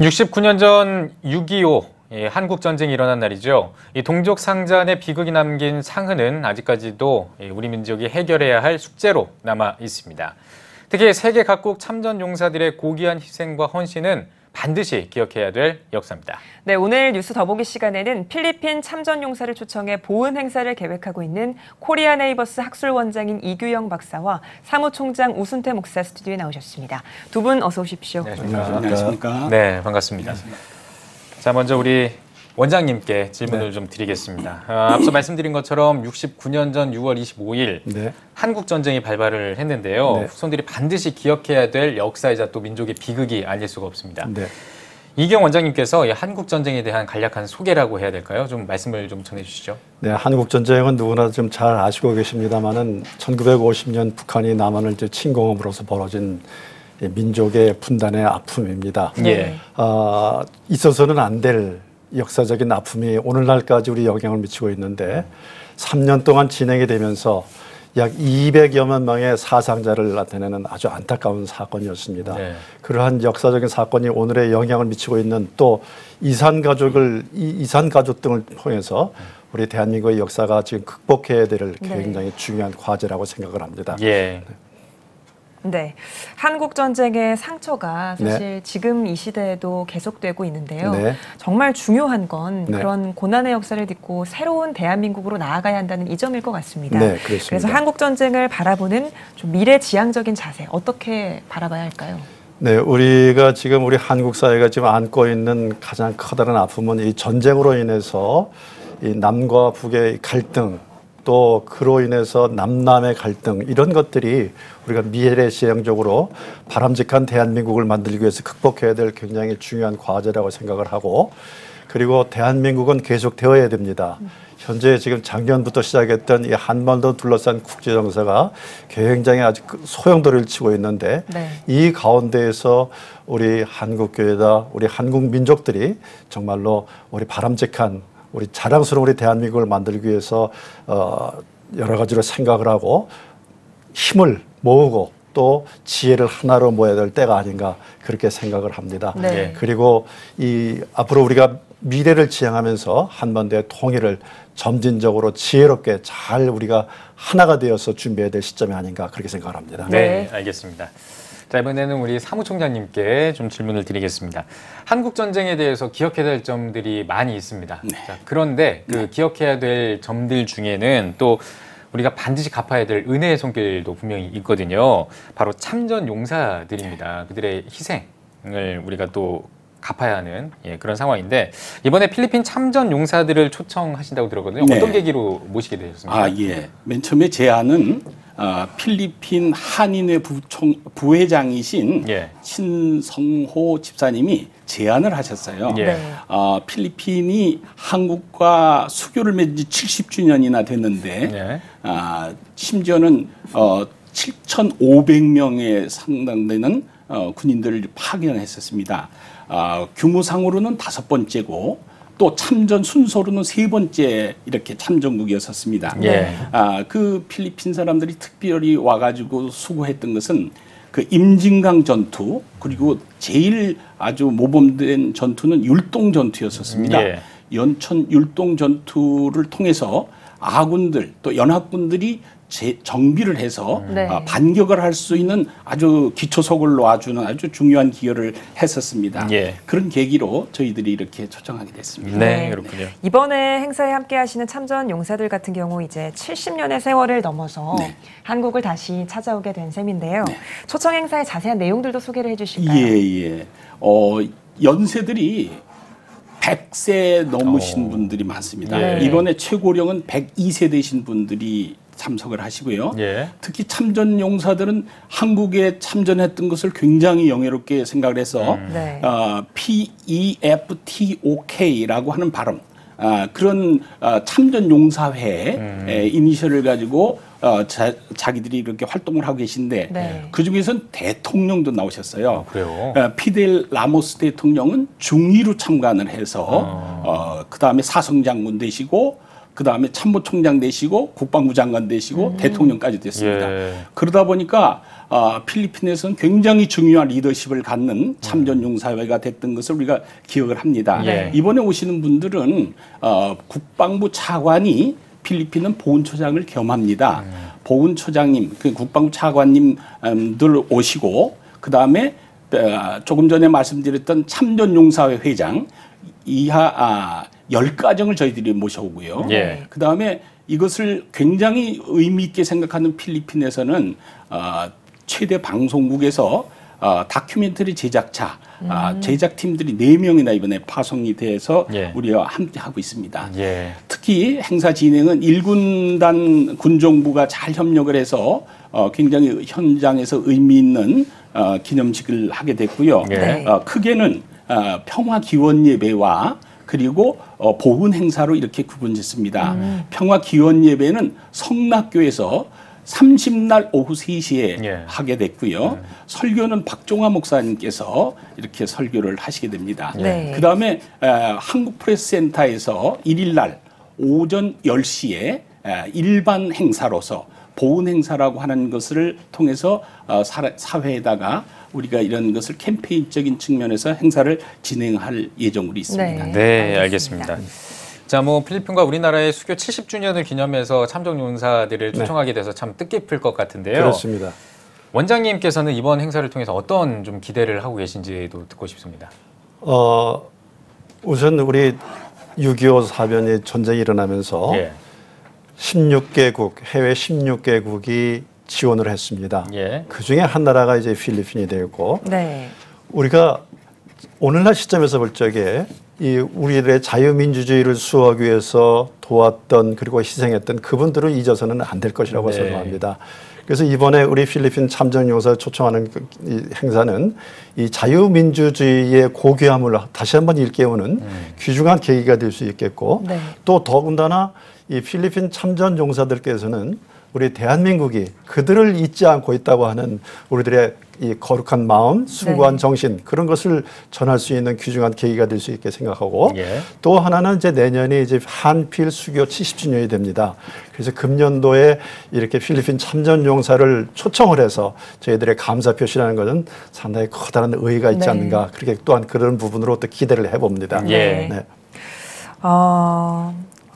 69년 전 6.25 한국전쟁이 일어난 날이죠. 이 동족 상잔의 비극이 남긴 상흔은 아직까지도 우리 민족이 해결해야 할 숙제로 남아 있습니다. 특히 세계 각국 참전 용사들의 고귀한 희생과 헌신은 반드시 기억해야 될 역사입니다. 네, 오늘 뉴스 더보기 시간에는 필리핀 참전 용사를 초청해 보은 행사를 계획하고 있는 코리아 네이버스 학술원장인 이규영 박사와 사무총장 우순태 목사 스튜디오에 나오셨습니다. 두 분 어서 오십시오. 네, 안녕하십니까. 네, 반갑습니다. 안녕하십니까. 자, 먼저 우리 원장님께 질문을 좀 드리겠습니다. 앞서 말씀드린 것처럼 69년 전 6월 25일 한국전쟁이 발발을 했는데요. 후손들이 반드시 기억해야 될 역사이자 또 민족의 비극이 아닐 수가 없습니다. 이경 원장님께서 한국전쟁에 대한 간략한 소개라고 해야 될까요? 좀 말씀을 좀 전해주시죠. 네, 한국전쟁은 누구나 좀 잘 아시고 계십니다만은 1950년 북한이 남한을 침공함으로써 벌어진 민족의 분단의 아픔입니다. 있어서는 안 될 역사적인 아픔이 오늘날까지 우리 영향을 미치고 있는데 3년 동안 진행이 되면서 약 200여만 명의 사상자를 나타내는 아주 안타까운 사건이었습니다. 그러한 역사적인 사건이 오늘의 영향을 미치고 있는 또 이산 가족 등을 통해서 우리 대한민국의 역사가 지금 극복해야 될 굉장히 중요한 과제라고 생각을 합니다. 한국 전쟁의 상처가 사실 지금 이 시대에도 계속되고 있는데요. 정말 중요한 건 그런 고난의 역사를 딛고 새로운 대한민국으로 나아가야 한다는 이 점일 것 같습니다. 그래서 한국 전쟁을 바라보는 좀 미래지향적인 자세 어떻게 바라봐야 할까요? 네, 우리가 지금 우리 한국 사회가 지금 안고 있는 가장 커다란 아픔은 이 전쟁으로 인해서 이 남과 북의 갈등, 또 그로 인해서 남남의 갈등, 이런 것들이 우리가 미래지향적으로 바람직한 대한민국을 만들기 위해서 극복해야 될 굉장히 중요한 과제라고 생각을 하고, 그리고 대한민국은 계속되어야 됩니다. 현재 지금 작년부터 시작했던 이 한반도 둘러싼 국제정세가 굉장히 아주 소용돌이를 치고 있는데 이 가운데에서 우리 한국교회다, 우리 한국 민족들이 정말로 우리 바람직한, 우리 자랑스러운 우리 대한민국을 만들기 위해서 여러 가지로 생각을 하고 힘을 모으고 또 지혜를 하나로 모아야 될 때가 아닌가 그렇게 생각을 합니다. 그리고 이 앞으로 우리가 미래를 지향하면서 한반도의 통일을 점진적으로 지혜롭게 잘 우리가 하나가 되어서 준비해야 될 시점이 아닌가 그렇게 생각을 합니다. 알겠습니다. 자, 이번에는 우리 사무총장님께 좀 질문을 드리겠습니다. 한국전쟁에 대해서 기억해야 될 점들이 많이 있습니다. 자, 그런데 그 기억해야 될 점들 중에는 또 우리가 반드시 갚아야 될 은혜의 손길도 분명히 있거든요. 바로 참전 용사들입니다. 그들의 희생을 우리가 또 갚아야 하는 그런 상황인데, 이번에 필리핀 참전 용사들을 초청하신다고 들었거든요. 어떤 계기로 모시게 되셨습니까? 맨 처음에 제안은 필리핀 한인회 부회장이신 신성호 집사님이 제안을 하셨어요. 필리핀이 한국과 수교를 맺은 지 70주년이나 됐는데 심지어는 7,500명에 상당되는 군인들을 파견했었습니다. 규모상으로는 5번째고 또 참전 순서로는 3번째 이렇게 참전국이었었습니다. 그 필리핀 사람들이 특별히 와가지고 수고했던 것은 그 임진강 전투, 그리고 제일 아주 모범된 전투는 율동 전투였었습니다. 연천 율동 전투를 통해서 아군들 또 연합군들이 정비를 해서 반격을 할 수 있는 아주 기초석을 놓아주는 아주 중요한 기여를 했었습니다. 그런 계기로 저희들이 이렇게 초청하게 됐습니다. 그렇군요. 이번에 행사에 함께하시는 참전 용사들 같은 경우 이제 70년의 세월을 넘어서 한국을 다시 찾아오게 된 셈인데요. 초청 행사의 자세한 내용들도 소개를 해주실까요? 연세들이 100세 넘으신 분들이 많습니다. 이번에 최고령은 102세 되신 분들이 참석을 하시고요. 특히 참전 용사들은 한국에 참전했던 것을 굉장히 영예롭게 생각을 해서 P-E-F-T-O-K라고 하는 발음, 그런 참전 용사회 이니셜을 가지고 자기들이 이렇게 활동을 하고 계신데 그중에서는 대통령도 나오셨어요. 피델 라모스 대통령은 중위로 참관을 해서 그다음에 사성장군 되시고 그 다음에 참모총장 되시고 국방부 장관 되시고 대통령까지 됐습니다. 예. 그러다 보니까 필리핀에서는 굉장히 중요한 리더십을 갖는 참전용사회가 됐던 것을 우리가 기억을 합니다. 예. 이번에 오시는 분들은 국방부 차관이 필리핀은 보훈처장을 겸합니다. 보훈처장님, 국방부 차관님들 오시고 그 다음에 조금 전에 말씀드렸던 참전용사회 회장 이하 10가정을 저희들이 모셔오고요. 예. 그 다음에 이것을 굉장히 의미 있게 생각하는 필리핀에서는 최대 방송국에서 다큐멘터리 제작차 제작팀들이 4명이나 이번에 파송이 돼서 예. 우리와 함께 하고 있습니다. 예. 특히 행사 진행은 일군단 군정부가 잘 협력을 해서 굉장히 현장에서 의미 있는 기념식을 하게 됐고요. 예. 크게는 평화기원예배와 그리고 보훈 행사로 이렇게 구분됐습니다. 평화기원예배는 성락교에서 30날 오후 3시에 예. 하게 됐고요. 설교는 박종화 목사님께서 이렇게 설교를 하시게 됩니다. 네. 그다음에 한국프레스센터에서 1일날 오전 10시에 일반 행사로서 보훈 행사라고 하는 것을 통해서 사회에다가 우리가 이런 것을 캠페인적인 측면에서 행사를 진행할 예정으로 있습니다. 네, 네 알겠습니다. 자, 뭐 필리핀과 우리나라의 수교 70주년을 기념해서 참전용사들을 초청하게 돼서 참 뜻깊을 것 같은데요. 그렇습니다. 원장님께서는 이번 행사를 통해서 어떤 좀 기대를 하고 계신지도 듣고 싶습니다. 우선 우리 6.25 사변의 전쟁이 일어나면서 예. 16개국, 해외 16개국이 지원을 했습니다. 예. 그중에 한 나라가 이제 필리핀이 되었고 네. 우리가 오늘날 시점에서 볼 적에 이 우리들의 자유민주주의를 수호하기 위해서 도왔던 그리고 희생했던 그분들을 잊어서는 안 될 것이라고 네. 생각합니다. 그래서 이번에 우리 필리핀 참전용사 초청하는 이 행사는 이 자유민주주의의 고귀함을 다시 한번 일깨우는 귀중한 계기가 될 수 있겠고 네. 또 더군다나 이 필리핀 참전용사들께서는 우리 대한민국이 그들을 잊지 않고 있다고 하는 우리들의 이 거룩한 마음, 숭고한 네. 정신 그런 것을 전할 수 있는 귀중한 계기가 될 수 있게 생각하고 예. 또 하나는 이제 내년이 이제 한필 수교 70주년이 됩니다. 그래서 금년도에 이렇게 필리핀 참전용사를 초청을 해서 저희들의 감사 표시라는 것은 상당히 커다란 의의가 있지 네. 않는가 그렇게 또한 그런 부분으로 또 기대를 해봅니다. 예. 네.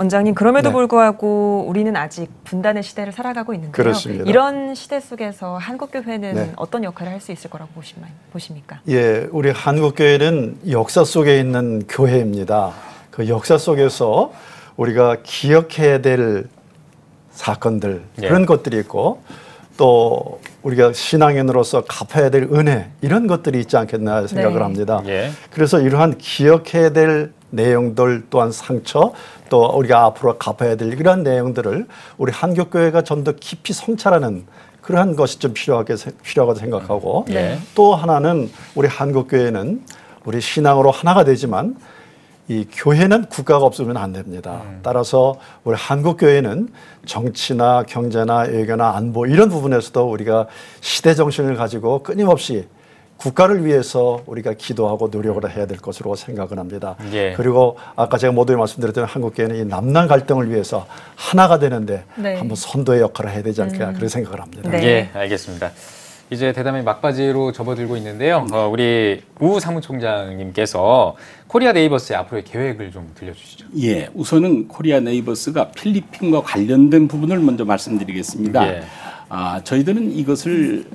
원장님 그럼에도 네. 불구하고 우리는 아직 분단의 시대를 살아가고 있는데요. 그렇습니다. 이런 시대 속에서 한국교회는 네. 어떤 역할을 할 수 있을 거라고 보십니까? 예, 우리 한국교회는 역사 속에 있는 교회입니다. 그 역사 속에서 우리가 기억해야 될 사건들 네. 그런 것들이 있고 또 우리가 신앙인으로서 갚아야 될 은혜 이런 것들이 있지 않겠나 생각을 네. 합니다. 예. 그래서 이러한 기억해야 될 내용들 또한 상처 또 우리가 앞으로 갚아야 될 이러한 내용들을 우리 한국교회가 좀 더 깊이 성찰하는 그러한 것이 좀 필요하다고 생각하고 네. 또 하나는 우리 한국교회는 우리 신앙으로 하나가 되지만 이 교회는 국가가 없으면 안 됩니다. 따라서 우리 한국교회는 정치나 경제나 외교나 안보 이런 부분에서도 우리가 시대 정신을 가지고 끊임없이 국가를 위해서 우리가 기도하고 노력을 해야 될 것으로 생각을 합니다. 예. 그리고 아까 제가 모두에 말씀드렸던 한국교회는 이 남남 갈등을 위해서 하나가 되는데 네. 한번 선도의 역할을 해야 되지 않을까 그런 생각을 합니다. 네. 예, 알겠습니다. 이제 대담의 막바지로 접어들고 있는데요. 우리 우 사무총장님께서 코리아 네이버스의 앞으로의 계획을 좀 들려주시죠. 예, 우선은 코리아 네이버스가 필리핀과 관련된 부분을 먼저 말씀드리겠습니다. 예. 저희들은 이것을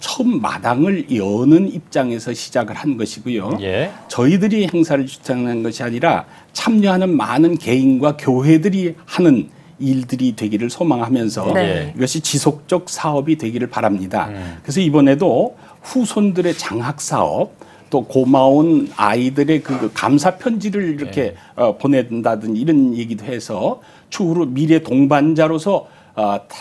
처음 마당을 여는 입장에서 시작을 한 것이고요. 예. 저희들이 행사를 주최한 것이 아니라 참여하는 많은 개인과 교회들이 하는 일들이 되기를 소망하면서 네. 이것이 지속적 사업이 되기를 바랍니다. 그래서 이번에도 후손들의 장학사업 또 고마운 아이들의 그 감사 편지를 이렇게 네. 보낸다든지 이런 얘기도 해서 추후로 미래 동반자로서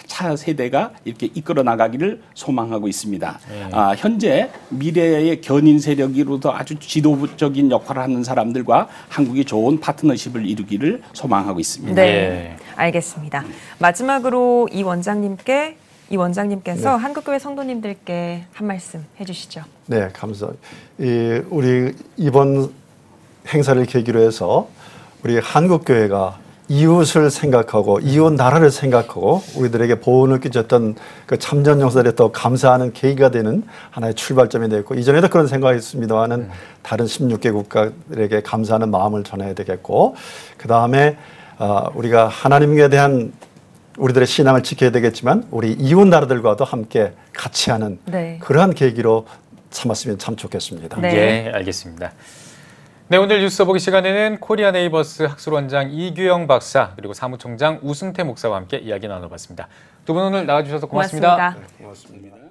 타 세대가 이렇게 이끌어 나가기를 소망하고 있습니다. 네. 현재 미래의 견인 세력으로도 아주 지도적인 역할을 하는 사람들과 한국이 좋은 파트너십을 이루기를 소망하고 있습니다. 네, 네. 알겠습니다. 마지막으로 이 원장님께서 네. 한국교회 성도님들께 한 말씀 해주시죠. 네, 감사합니다. 우리 이번 행사를 계기로 해서 우리 한국교회가 이웃을 생각하고 이웃 나라를 생각하고 우리들에게 보온을 끼쳤던 그 참전용사들에 더 감사하는 계기가 되는 하나의 출발점이 되었고, 이전에도 그런 생각이 있습니다만은 다른 16개 국가들에게 감사하는 마음을 전해야 되겠고, 그 다음에 우리가 하나님에 대한 우리들의 신앙을 지켜야 되겠지만 우리 이웃 나라들과도 함께 같이 하는 그러한 계기로 삼았으면 참 좋겠습니다. 네, 예, 알겠습니다. 네, 오늘 뉴스 보기 시간에는 코리아 네이버스 학술원장 이규영 박사 그리고 사무총장 우순태 목사와 함께 이야기 나눠봤습니다. 두 분 오늘 나와주셔서 고맙습니다. 고맙습니다. 네, 고맙습니다.